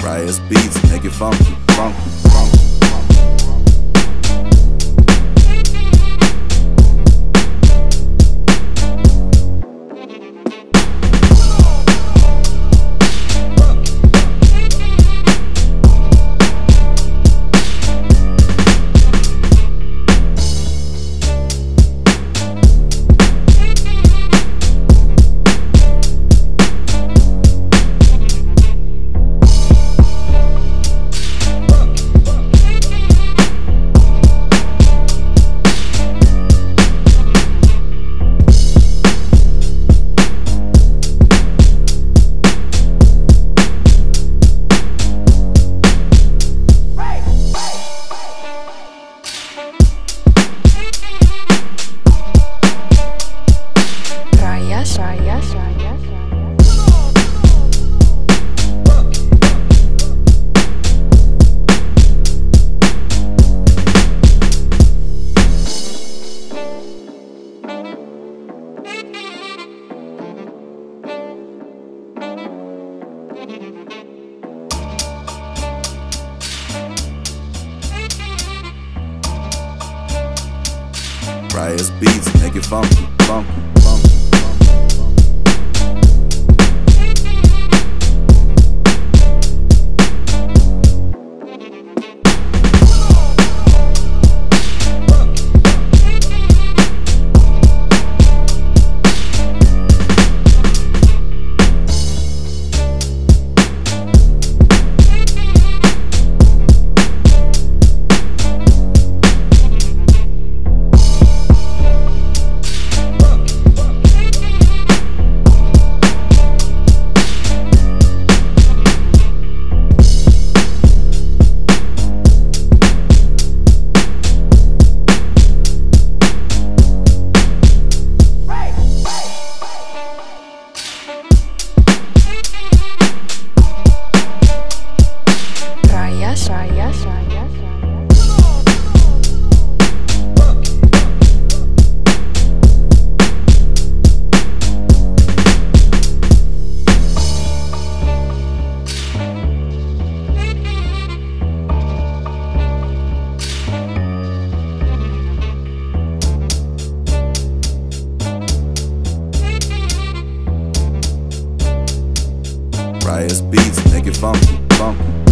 Raias Beats, make it funky, funky, funky. Raias Beats, make it funky, funky, funky. Raias Beats, make it funky, funky.